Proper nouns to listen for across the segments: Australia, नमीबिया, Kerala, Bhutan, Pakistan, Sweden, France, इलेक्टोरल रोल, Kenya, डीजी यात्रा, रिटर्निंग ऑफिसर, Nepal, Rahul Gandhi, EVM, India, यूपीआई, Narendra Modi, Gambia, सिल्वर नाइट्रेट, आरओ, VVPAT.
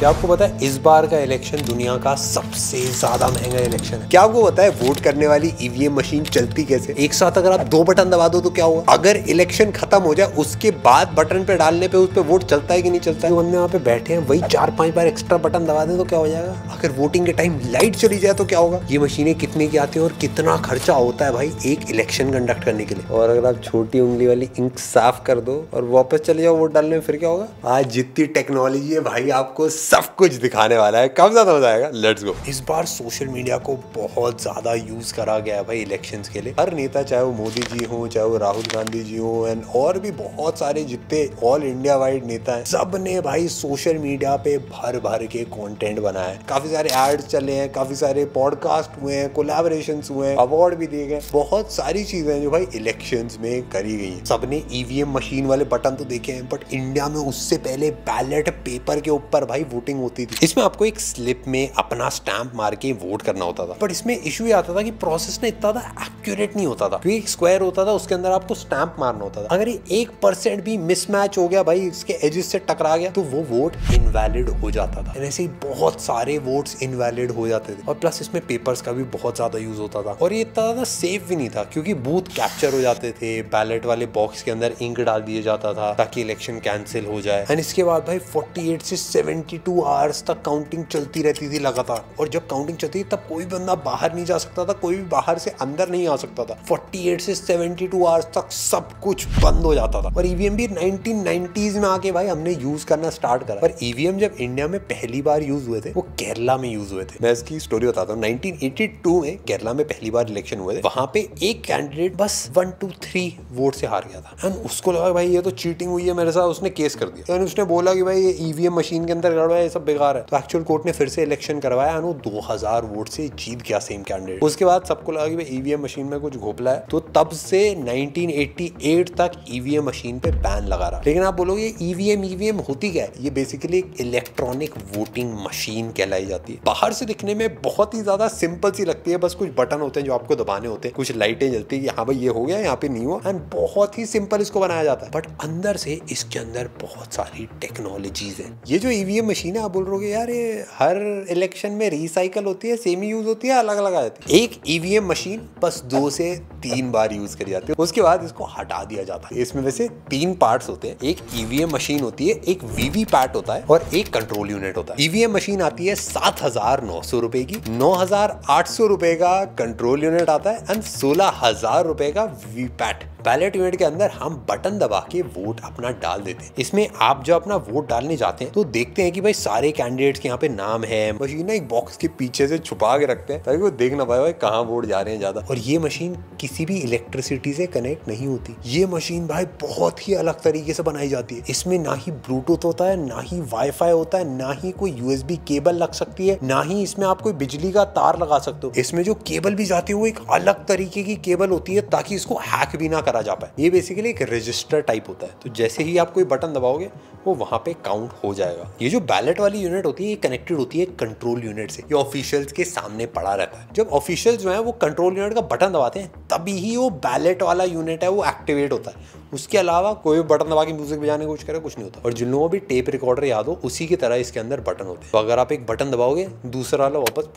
क्या आपको पता है इस बार का इलेक्शन दुनिया का सबसे ज्यादा महंगा इलेक्शन है? क्या आपको पता है वोट करने वाली ईवीएम मशीन चलती कैसे? एक साथ अगर आप 2 बटन दबा दो तो क्या हुआ? अगर इलेक्शन खत्म हो जाए उसके बाद बटन पे डालने पे उस पे वोट चलता है कि नहीं चलता है? जो हम यहाँ पे बैठे हैं वही 4-5 बार एक्स्ट्रा बटन दबा दें तो क्या हो जाएगा? अगर वोटिंग के टाइम लाइट चली जाए तो क्या होगा? ये मशीनें कितने की आती है और कितना खर्चा होता है भाई एक इलेक्शन कंडक्ट करने के लिए। और अगर आप छोटी उंगली वाली इंक साफ कर दो और वापस चले जाओ वोट डालने में फिर क्या होगा? आज जितनी टेक्नोलॉजी है भाई आपको सब कुछ दिखाने वाला है, कम ज्यादा हो जाएगा। Let's go. इस बार सोशल मीडिया को बहुत ज्यादा यूज करा गया है भाई इलेक्शंस के लिए। हर नेता, चाहे वो मोदी जी हो, चाहे वो राहुल गांधी जी हो, एंड और भी बहुत सारे जितने ऑल इंडिया वाइड नेता हैं, सब ने भाई सोशल मीडिया पे भर के कंटेंट बनाया है। काफी सारे एड्स चले हैं, काफी सारे पॉडकास्ट हुए हैं, कोलैबोरेशंस हुए हैं, अवार्ड भी दिए गए, बहुत सारी चीजें जो भाई इलेक्शंस में करी गई है। सबने ईवीएम मशीन वाले बटन तो देखे हैं, बट इंडिया में उससे पहले बैलेट पेपर के ऊपर भाई वोटिंग होती थी। इसमें आपको एक स्लिप में अपना स्टैंप मार के वोट करना होता था, बट इसमें इशू ये आता था कि प्रोसेस ना इतना एक्यूरेट नहीं होता था। क्योंकि एक स्क्वायर होता था, उसके अंदर आपको स्टैंप मारना होता था। अगर ये 1% भी मिसमैच हो गया भाई, इसके एजेस से टकरा गया, तो वो वोट इनवैलिड हो जाता था। ऐसे ही बहुत सारे वोट्स इनवैलिड हो जाते थे। और प्लस इसमें पेपर्स का भी बहुत ज्यादा यूज होता था और ये इतना ज्यादा सेफ भी नहीं था क्योंकि बूथ कैप्चर हो जाते थे। बैलेट वाले बॉक्स के अंदर इंक डाल दिया जाता था ताकि इलेक्शन कैंसिल हो जाए। एंड इसके बाद भाई 48 से 72 आवर्स तक काउंटिंग चलती रहती थी लगातार। और जब काउंटिंग चलती थी तब कोई बंदा बाहर नहीं जा सकता था, कोई भी बाहर से अंदर नहीं आ सकता था। 48 से 72 आवर्स तक सब कुछ बंद हो जाता था। और ईवीएम भी 1990s में आके भाई हमने यूज करना स्टार्ट करा। पर ईवीएम जब इंडिया में पहली बार यूज हुए थे वो केरला में यूज हुए थे। मैं इसकी स्टोरी बताता हूँ। 1982 में केरला में पहली बार इलेक्शन हुए थे। वहां पे एक कैंडिडेट बस 1-2-3 वोट से हार गया था। एंड उसको लगा भाई ये तो चीटिंग हुई है मेरे साथ, उसने केस कर दिया। एंड उसने बोला कि भाई ये ईवीएम मशीन के अंदर गड़बड़ है, ये सब बेकार है। तो एक्चुअल कोर्ट ने फिर से इलेक्शन करवाया और वो 2000 वोट से जीत गया सेम कैंडिडेट। उसके बाद सबको लगा कि ईवीएम मशीन में कुछ घोपला है, तो तब से 1988 तक ईवीएम मशीन पे बैन लगा रहा। लेकिन आप बोलोगे ईवीएम होती क्या है? ये बेसिकली एक इलेक्ट्रॉनिक वोटिंग मशीन कहलाई जाती है। बाहर से दिखने में बहुत ही ज्यादा सिंपल सी लगती है, बस कुछ बटन होते हैं जो आपको दबाने होते हैं, कुछ लाइटें जलती है, हाँ भाई ये हो गया, यहाँ पे नहीं हुआ, एंड बहुत ही सिंपल इसको बनाया जाता है। बट अंदर से इसके अंदर बहुत सारी टेक्नोलॉजीज है। ये जो ईवीएम मशीन है आप बोल रहे हो कि यार ये हर इलेक्शन में रिसाइकल होती है, सेमी यूज होती है, अलग अलग आ जाती है। एक ईवीएम मशीन बस 2 से 3 बार यूज करी जाती है, उसके बाद इसको हटा दिया जाता है। इसमें वैसे 3 पार्ट्स होते हैं। एक ईवीएम मशीन होती है, एक वीवीपैट होता है और एक कंट्रोल यूनिट होता है। ईवीएम मशीन आती है 7,900 रुपए की, 9,800 रुपए का कंट्रोल यूनिट आता है एंड 16,000 रुपए का वीवीपैट। बैलेट यूनिट के अंदर हम बटन दबा के वोट अपना डाल देते हैं। इसमें आप जब अपना वोट डालने जाते हैं तो देखते हैं कि भाई सारे कैंडिडेट्स के यहाँ पे नाम है। मशीन ना एक बॉक्स के पीछे से छुपा के रखते हैं ताकि वो देख ना पाए भाई कहाँ वोट जा रहे हैं ज्यादा। और ये मशीन किसी भी इलेक्ट्रिसिटी से कनेक्ट नहीं होती। ये मशीन भाई बहुत ही अलग तरीके से बनाई जाती है। इसमें ना ही ब्लूटूथ होता है, ना ही वाईफाई होता है, ना ही कोई USB केबल लग सकती है, ना ही इसमें आप कोई बिजली का तार लगा सकते हो। इसमें जो केबल भी जाती है वो एक अलग तरीके की केबल होती है ताकि इसको हैक भी ना करा जा पाए। ये बेसिकली एक रजिस्टर टाइप होता है, तो जैसे ही आप कोई बटन दबाओगे वो वहां पे काउंट हो जाएगा। ये जो बैलेट वाली यूनिट होती है ये कनेक्टेड होती है कंट्रोल यूनिट से। ये ऑफिशियल्स के सामने पड़ा रहता है। जब ऑफिशियल्स जो है वो कंट्रोल यूनिट का बटन दबाते हैं तभी ही वो बैलेट वाला यूनिट है वो एक्टिवेट होता है। उसके अलावा कोई भी बटन दबा के म्यूजिक बजाने की कोशिश करे कुछ नहीं होता। और जिन लोगों भी टेप रिकॉर्डर याद हो उसी की तरह इसके अंदर बटन होते हैं। तो अगर आप एक बटन दबाओगे दूसरा वाला वापस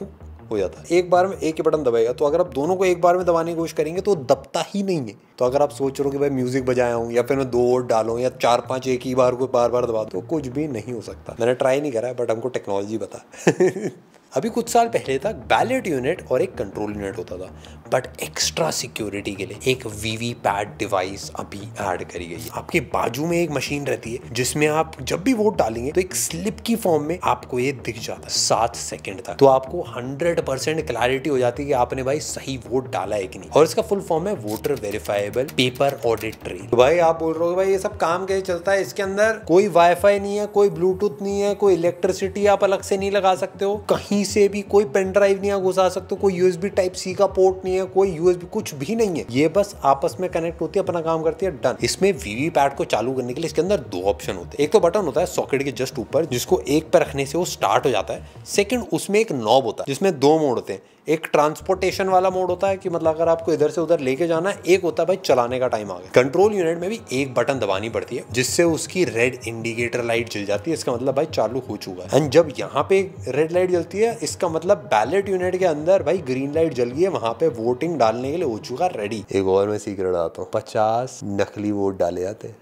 हो जाता है। एक बार में एक ही बटन दबाएगा, तो अगर आप दोनों को एक बार में दबाने की कोशिश करेंगे तो दबता ही नहीं है। तो अगर आप सोच रहे हो कि भाई म्यूजिक बजाया हूँ या फिर मैं 2 वोट डालूं या 4-5 एक ही बार को बार बार दबा दो, तो कुछ भी नहीं हो सकता। मैंने ट्राई नहीं करा बट हमको टेक्नोलॉजी पता है। अभी कुछ साल पहले तक बैलेट यूनिट और एक कंट्रोल यूनिट होता था, बट एक्स्ट्रा सिक्योरिटी के लिए एक वीवीपैट डिवाइस अभी ऐड करी गई है। आपके बाजू में एक मशीन रहती है जिसमें आप जब भी वोट डालेंगे तो एक स्लिप की फॉर्म में आपको ये दिख जाता है 7 सेकंड तक। तो आपको 100% क्लैरिटी हो जाती है कि आपने भाई सही वोट डाला है कि नहीं। और इसका फुल फॉर्म है voter verifiable paper audit trail. तो भाई आप बोल रहे हो भाई ये सब काम कैसे चलता है? इसके अंदर कोई वाईफाई नहीं है, कोई ब्लूटूथ नहीं है, कोई इलेक्ट्रिसिटी आप अलग से नहीं लगा सकते हो, कहीं से भी कोई पेन ड्राइव नहीं घुसा सकते, कोई USB Type C का पोर्ट नहीं है, कोई USB कुछ भी नहीं है। ये बस आपस में कनेक्ट होती है, अपना काम करती है, डन। इसमें वीवीपैट को चालू करने के लिए इसके अंदर 2 ऑप्शन होते हैं। एक तो बटन होता है सॉकेट के जस्ट ऊपर, जिसको एक पर रखने से वो स्टार्ट हो जाता है। सेकंड, उसमें एक नॉब होता है जिसमें 2 मोड होते हैं। एक ट्रांसपोर्टेशन वाला मोड होता है कि मतलब अगर आपको इधर से उधर लेके जाना, एक होता है भाई चलाने का टाइम आ गया। कंट्रोल यूनिट में भी एक बटन दबानी पड़ती है जिससे उसकी रेड इंडिकेटर लाइट जल जाती है, इसका मतलब भाई चालू हो चुका है। एंड जब यहाँ पे रेड लाइट जलती है इसका मतलब बैलेट यूनिट के अंदर भाई ग्रीन लाइट जल गई है, वहां पे वोटिंग डालने के लिए हो चुका रेडी। एक और मैं सीक्रेट आता हूँ, 50 नकली वोट डाले जाते हैं।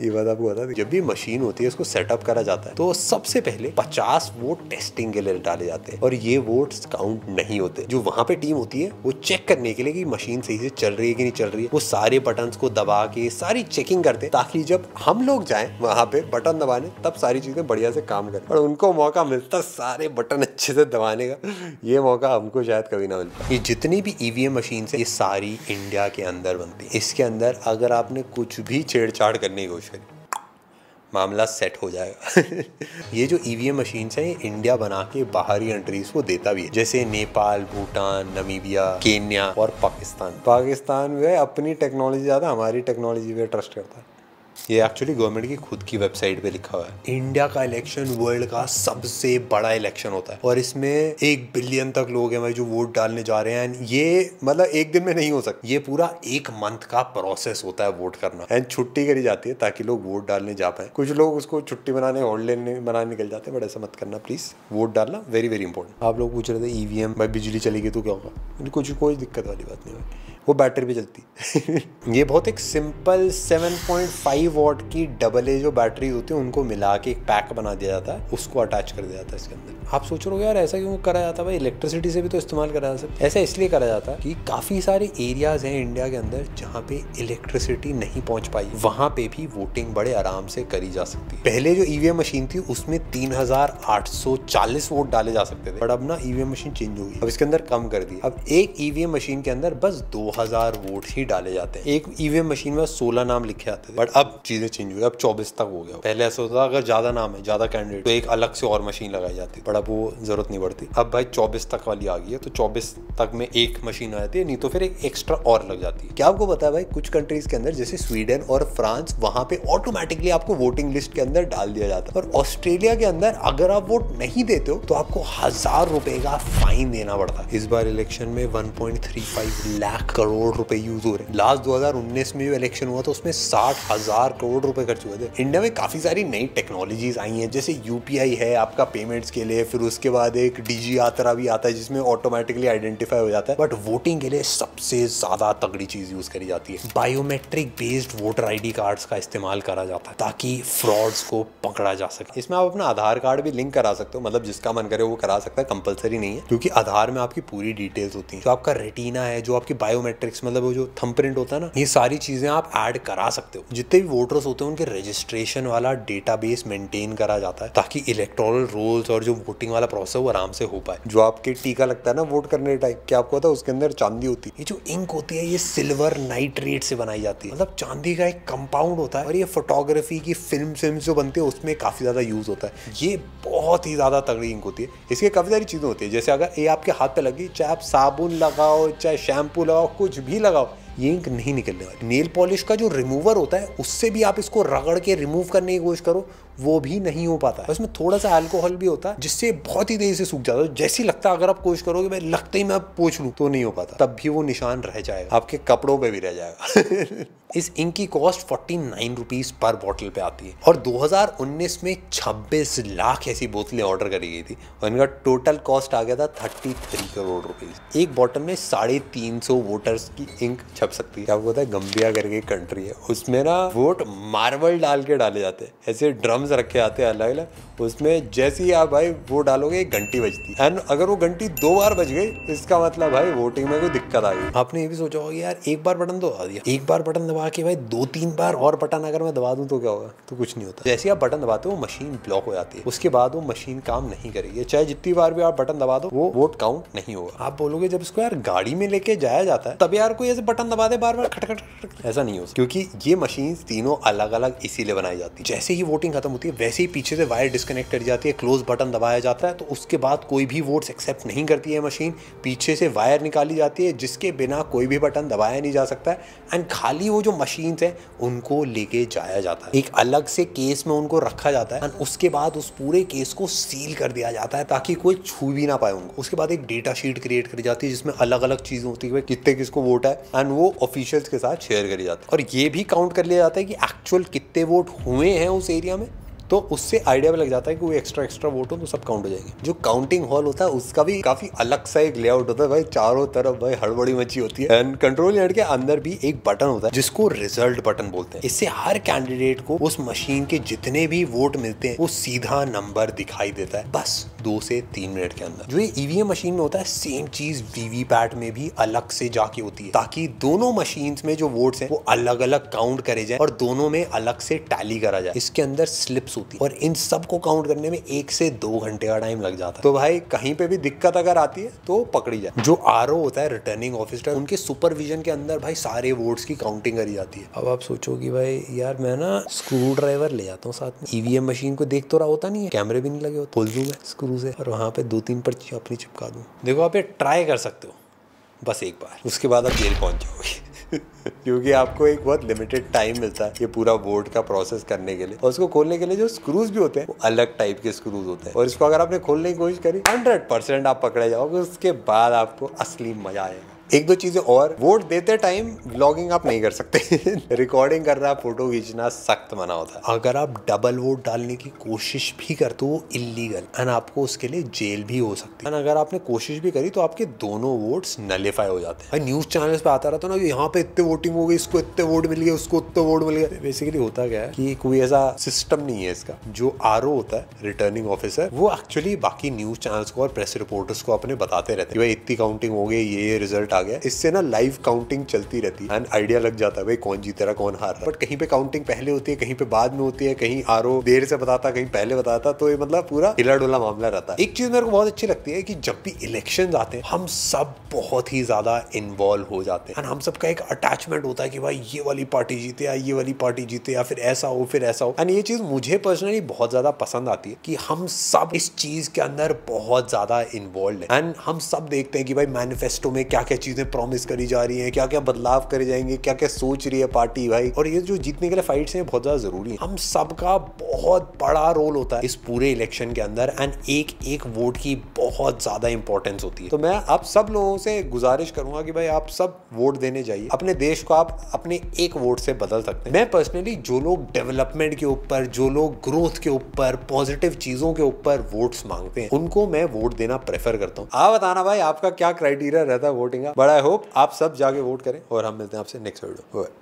ये बात आपको बता दें, जब भी मशीन होती है इसको सेटअप करा जाता है तो सबसे पहले 50 वोट टेस्टिंग के लिए डाले जाते हैं और ये वोट्स काउंट नहीं होते। जो वहाँ पे टीम होती है वो चेक करने के लिए कि मशीन सही से चल रही है कि नहीं चल रही है, वो सारे बटन्स को दबा के सारी चेकिंग करते ताकि जब हम लोग जाएं वहाँ पे बटन दबाने तब सारी चीजें बढ़िया से काम करें। और उनको मौका मिलता सारे बटन अच्छे से दबाने का, ये मौका हमको शायद कभी ना मिलता। ये जितनी भी ईवीएम मशीन है ये सारी इंडिया के अंदर बनती है, इसके अंदर अगर आपने कुछ भी छेड़छाड़ करने की मामला सेट हो जाएगा। ये जो ईवीएम मशीन्स हैं ये इंडिया बना के बाहरी कंट्रीज को देता भी है, जैसे नेपाल, भूटान, नमीबिया, केन्या और पाकिस्तान। पाकिस्तान में अपनी टेक्नोलॉजी ज़्यादा हमारी टेक्नोलॉजी पे ट्रस्ट करता है। ये एक्चुअली गवर्नमेंट की खुद की वेबसाइट पे लिखा हुआ है। इंडिया का इलेक्शन वर्ल्ड का सबसे बड़ा इलेक्शन होता है और इसमें 1 बिलियन तक लोग हैं भाई जो वोट डालने जा रहे हैं। ये मतलब एक दिन में नहीं हो सकता, ये पूरा 1 मंथ का प्रोसेस होता है वोट करना। एंड छुट्टी करी जाती है ताकि लोग वोट डालने जा पाए। कुछ लोग उसको छुट्टी बनाने हॉलीडे बनाने निकल जाते हैं, बट ऐसा मत करना प्लीज। वोट डालना वेरी वेरी इंपॉर्टेंट। आप लोग पूछ रहे थे ईवीएम भाई बिजली चली गई तो क्या होगा, कुछ कोई दिक्कत वाली बात नहीं है, वो बैटरी भी चलती। ये बहुत एक सिंपल 7.5 वॉट की AA जो बैटरी होती है उनको मिला के एक पैक बना दिया जाता है, उसको अटैच कर दिया जाता है इसके अंदर। आप सोच रहे हो यार ऐसा क्यों करा जाता है भाई, इलेक्ट्रिसिटी से भी तो इस्तेमाल करा जा सकता है। ऐसा इसलिए करा जाता है कि काफ़ी सारे एरियाज हैं इंडिया के अंदर जहाँ पे इलेक्ट्रिसिटी नहीं पहुँच पाई, वहाँ पे भी वोटिंग बड़े आराम से करी जा सकती है। पहले जो ईवीएम मशीन थी उसमें 3,840 वोट डाले जा सकते थे, बट अब ना ईवीएम मशीन चेंज हो गई, अब इसके अंदर कम कर दिया। अब एक ईवीएम मशीन के अंदर बस 2,000 वोट ही डाले जाते हैं। एक ईवीएम मशीन में 16 नाम लिखे आते थे, बट अब चीजें चेंज हुई, अब 24 तक हो गया। पहले ऐसा होता था अगर ज्यादा नाम है, ज्यादा कैंडिडेट, तो एक अलग से और मशीन लगाई जाती, बट अब वो जरूरत नहीं पड़ती। अब भाई 24 तक वाली आ गई है, तो 24 तक में एक मशीन आ जाती है, नहीं तो फिर एक एक्स्ट्रा और लग जाती है। क्या आपको पता है भाई कुछ कंट्रीज के अंदर जैसे स्वीडन और फ्रांस, वहां पे ऑटोमेटिकली आपको वोटिंग लिस्ट के अंदर डाल दिया जाता है। और ऑस्ट्रेलिया के अंदर अगर आप वोट नहीं देते हो तो आपको 1000 रुपए का फाइन देना पड़ता है। इस बार इलेक्शन में 1.35 लाख करोड़ रुपए यूज हो रहे हैं। लास्ट 2019 में जो इलेक्शन हुआ था उसमें 60,000 करोड़ रुपए खर्च हुए थे। इंडिया में काफी सारी नई टेक्नोलॉजीज आई हैं, जैसे यूपीआई है आपका पेमेंट्स के लिए, फिर उसके बाद एक डीजी यात्रा भी आता है जिसमें ऑटोमेटिकली आइडेंटिफाई हो जाता है, बट वोटिंग के लिए सबसे ज्यादा तगड़ी चीज यूज करी जाती है। Biometric based voter ID cards का इस्तेमाल करा जाता है ताकि फ्रॉड्स को पकड़ा जा सके। इसमें आप अपना आधार कार्ड भी लिंक करा सकते हो, मतलब जिसका मन करे वो करा सकता है, कंपलसरी नहीं है, क्योंकि आधार में आपकी पूरी डिटेल्स होती है। जो आपका रेटिना है, जो आपकी बायोमेट्रिक्स मतलब वो जो थंबप्रिंट होता है ना, ये सारी चीजें आप ऐड करा सकते हो। जितने भी वोटर्स होते हैं उनके रजिस्ट्रेशन वाला डेटाबेस मेंटेन करा जाता है ताकि इलेक्टोरल रोल्स और जो वोटिंग वाला प्रोसेस वो आराम से हो पाए। जो आपके टीका लगता है ना वोट करने टाइम, क्या आपको पता है उसके अंदर चांदी होती है। ये जो इंक होती है ये सिल्वर नाइट्रेट से बनाई जाती है, मतलब चांदी का एक कंपाउंड होता है, और ये फोटोग्राफी की फिल्म जो बनती है उसमें काफी ज्यादा यूज होता है। ये बहुत ही ज्यादा तगड़ी इंक होती है, इसके काफी सारी चीजें होती है, जैसे अगर ये आपके हाथ पे लगी, चाहे आप साबुन लगाओ, चाहे शैम्पू लगाओ, कुछ भी लगाओ, ये इंक नहीं निकलने वाली। नेल पॉलिश का जो रिमूवर होता है उससे भी आप इसको रगड़ के रिमूव करने की कोशिश करो, वो भी नहीं हो पाता है। उसमें थोड़ा सा अल्कोहल भी होता है जिससे बहुत ही देर से सूख जाता है। जैसे ही लगता है, अगर आप कोशिश करोगे मैं लगता ही मैं पोंछ लूँ तो नहीं हो पाता, तब भी वो निशान रह जाएगा, आपके कपड़ों पे भी रह जाएगा। इस इंक की कॉस्ट 49 रुपीज पर बॉटल पे आती है, और 2019 में 26 लाख ऐसी बोतलें ऑर्डर करी गई थी और इनका टोटल कॉस्ट आ गया था 33 करोड़ रुपीज। एक बॉटल में 350 वोटर्स की इंक छप सकती है। क्या आपको पता है गंबिया करके कंट्री है, उसमें ना वोट मार्बल डाल के डाले जाते हैं, ऐसे ड्रम्स रखे आते हैं अलग अलग, उसमें जैसे ही आप भाई वो डालोगे एक घंटी बजती है, एंड अगर वो घंटी 2 बार बज गई इसका मतलब भाई वोटिंग में कोई दिक्कत आ गई। आपने ये भी सोचा होगा यार एक बार बटन दबा दिया, एक बार बटन दबा के भाई 2-3 बार और बटन अगर मैं दबा दूं तो क्या होगा, तो कुछ नहीं होता। जैसे ही आप बटन दबाते हो मशीन ब्लॉक हो जाती है, उसके बाद वो मशीन काम नहीं करेगी, चाहे जितनी बार भी आप बटन दबा दो वो वोट काउंट नहीं होगा। आप बोलोगे जब इसको यार गाड़ी में लेके जाया जाता है तब यार कोई ऐसे बटन दबा दे बार बार खटखट, ऐसा नहीं हो सकता, क्योंकि ये मशीन तीनों अलग अलग इसीलिए बनाई जाती है। जैसे ही वोटिंग खत्म होती है वैसे ही पीछे से वायर डिस्कनेक्ट कर जाती है, क्लोज बटन दबाया जाता है, तो उसके बाद कोई भी वोट्स एक्सेप्ट नहीं करती है मशीन, पीछे से वायर निकाली जाती है जिसके बिना कोई भी बटन दबाया नहीं जा सकता है। एंड खाली वो जो जो मशीन्स हैं उनको लेके जाया जाता है, एक अलग से केस में उनको रखा जाता है और उसके बाद उस पूरे केस को सील कर दिया जाता है ताकि कोई छू भी ना पाए उनको। उसके बाद एक डेटा शीट क्रिएट करी जाती है जिसमें अलग अलग चीज़ें होती है, कितने किसको वोट है, एंड वो ऑफिशियल्स के साथ शेयर करी जाती है और ये भी काउंट कर लिया जाता है कि एक्चुअल कितने वोट हुए हैं उस एरिया में। तो उससे आइडिया भी लग जाता है कि वो एक्स्ट्रा एक्स्ट्रा वोट हो तो सब काउंट हो जाएंगे। जो काउंटिंग हॉल होता है उसका भी काफी अलग सा एक लेआउट होता है भाई, चारों तरफ भाई हड़बड़ी मची होती है। एंड कंट्रोल यूनिट के अंदर भी एक बटन होता है जिसको रिजल्ट बटन बोलते हैं। इससे हर कैंडिडेट को उस मशीन के जितने भी वोट मिलते हैं वो सीधा नंबर दिखाई देता है, बस 2 से 3 मिनट के अंदर। जो ये ईवीएम मशीन में होता है सेम चीज वीवीपैट में भी अलग से जाके होती है ताकि दोनों मशीन में जो वोट है वो अलग अलग काउंट करे जाए और दोनों में अलग से टैली करा जाए। इसके अंदर स्लिप्स और इन सब को काउंट करने में 1 से 2 घंटे का टाइम लग जाता है। तो भाई कहीं पे भी दिक्कत अगर आती है तो पकड़ी जाए। जो आरओ होता है रिटर्निंग ऑफिसर, उनके सुपरविजन के अंदर भाई सारे वोट्स की काउंटिंग करी जाती है। अब आप सोचो कि भाई यार मैं ना स्क्रू ड्राइवर ले जाता हूँ साथ में, ईवीएम मशीन को देख तो रहा होता नहीं है, कैमरे भी नहीं लगे होते, खोल दूं मैं स्क्रू से और वहाँ पे 2-3 पर्ची अपनी चिपका दूं। देखो आप ये ट्राई कर सकते हो बस एक बार, उसके बाद आप जेल पहुंच जाओगे क्योंकि आपको एक बहुत लिमिटेड टाइम मिलता है ये पूरा वोट का प्रोसेस करने के लिए। और उसको खोलने के लिए जो स्क्रूज भी होते हैं वो अलग टाइप के स्क्रूज होते हैं और इसको अगर आपने खोलने की कोशिश करी 100% आप पकड़े जाओगे, उसके बाद आपको असली मजा आएगा। एक दो चीज़ें और, वोट देते टाइम व्लॉगिंग आप नहीं कर सकते रिकॉर्डिंग करना, फोटो खींचना सख्त मना होता है। अगर आप डबल वोट डालने की कोशिश भी करते तो वो इलीगल एंड आपको उसके लिए जेल भी हो सकती है। अगर आपने कोशिश भी करी तो आपके दोनों वोट्स नलिफाई हो जाते हैं। न्यूज़ चैनल्स पे आता रहता ना कि यहाँ पे इतने वोटिंग हो गई, इसको इतने वोट मिल गए, उसको इतने वोट मिल गए। बेसिकली होता क्या है कि कोई ऐसा सिस्टम नहीं है इसका। जो आरओ होता है रिटर्निंग ऑफिसर, वो एक्चुअली बाकी न्यूज़ चैनल्स को और प्रेस रिपोर्टर्स को अपने बताते रहते भाई इतनी काउंटिंग हो गई, ये रिजल्ट। इससे ना लाइव काउंटिंग चलती रहती है एंड आइडिया लग जाता है भाई कौन जीत रहा कौन हार रहा। बट कहीं पे काउंटिंग पहले होती है, कहीं पे बाद में होती है, कहीं आरओ देर से बताता, कहीं पहले बताता, तो ये मतलब पूरा हिला-डुला मामला रहता है। एक चीज मेरे को बहुत अच्छी लगती है कि जब भी इलेक्शन आते हैं हम सब बहुत ही ज्यादा इन्वॉल्व हो जाते हैं। हम सबका एक अटैचमेंट होता है कि भाई ये वाली पार्टी जीते या ये वाली पार्टी जीते या फिर ऐसा हो फिर ऐसा हो। एंड ये चीज मुझे पर्सनली बहुत ज्यादा पसंद आती है कि हम सब इस चीज के अंदर बहुत ज्यादा इन्वॉल्व है एंड हम सब देखते हैं कि भाई मैनिफेस्टो में क्या क्या चीजें प्रॉमिस करी जा रही हैं, क्या क्या बदलाव करे जाएंगे, क्या क्या सोच रही है पार्टी भाई। और ये जो जीतने के लिए फाइट्स हैं बहुत ज्यादा जरूरी है। हम सबका बहुत बड़ा रोल होता है इस पूरे इलेक्शन के अंदर एंड एक एक वोट की बहुत ज्यादा इंपॉर्टेंस होती है। तो मैं आप सब लोगों से गुजारिश करूंगा कि भाई आप सब वोट देने जाइए। अपने देश को आप अपने एक वोट से बदल सकते हैं। मैं पर्सनली जो लोग डेवलपमेंट के ऊपर, जो लोग ग्रोथ के ऊपर, पॉजिटिव चीजों के ऊपर वोट्स मांगते हैं, उनको मैं वोट देना प्रेफर करता हूँ। आप बताना भाई आपका क्या क्राइटेरिया रहता है वोटिंग। बट आई होप आप सब जाके वोट करें और हम मिलते हैं आपसे नेक्स्ट वीडियो।